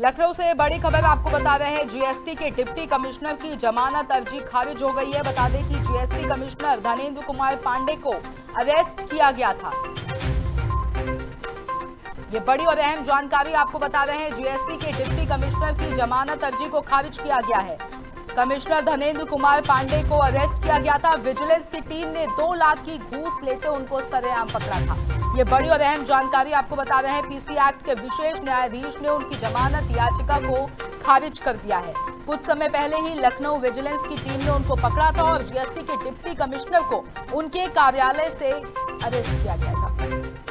लखनऊ से बड़ी खबर आपको बता रहे हैं। जीएसटी के डिप्टी कमिश्नर की जमानत अर्जी खारिज हो गई है। बता दें कि जीएसटी कमिश्नर धनेंद्र कुमार पांडे को अरेस्ट किया गया था। ये बड़ी और अहम जानकारी आपको बता रहे हैं। जीएसटी के डिप्टी कमिश्नर की जमानत अर्जी को खारिज किया गया है। कमिश्नर धनेंद्र कुमार पांडे को अरेस्ट किया गया था। विजिलेंस की टीम ने 2 लाख की घूस लेते उनको सरेआम पकड़ा था। ये बड़ी और अहम जानकारी आपको बता रहे हैं। पीसी एक्ट के विशेष न्यायाधीश ने उनकी जमानत याचिका को खारिज कर दिया है। कुछ समय पहले ही लखनऊ विजिलेंस की टीम ने उनको पकड़ा था और जीएसटी के डिप्टी कमिश्नर को उनके कार्यालय से अरेस्ट किया गया था।